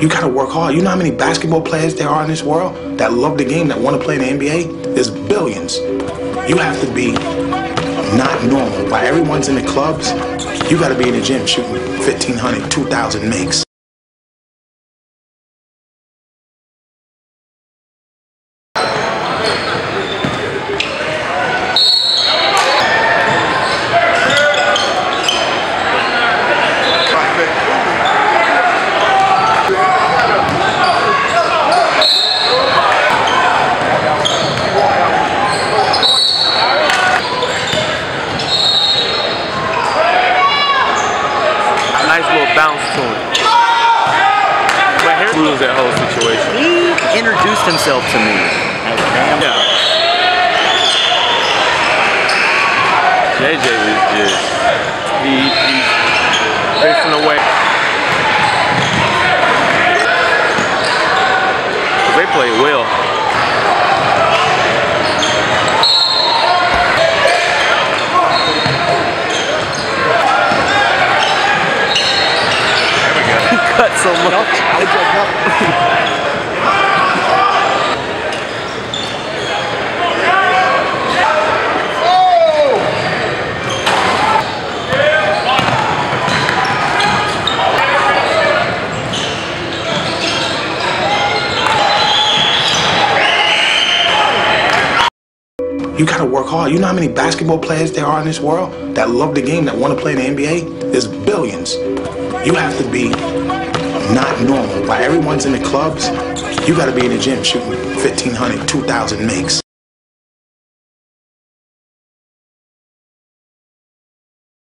You got to work hard. You know how many basketball players there are in this world that love the game, that want to play in the NBA? There's billions. You have to be not normal. While everyone's in the clubs, you got to be in the gym shooting 1,500, 2,000 makes. Bounce to him. But here lose that whole situation. He introduced himself to me as a damn. Yeah. JJ is just he's facing away. They play well. So much. You gotta work hard. You know how many basketball players there are in this world that love the game, that want to play in the NBA? There's billions. You have to be not normal. While everyone's in the clubs, you got to be in the gym shooting 1,500, 2,000 makes.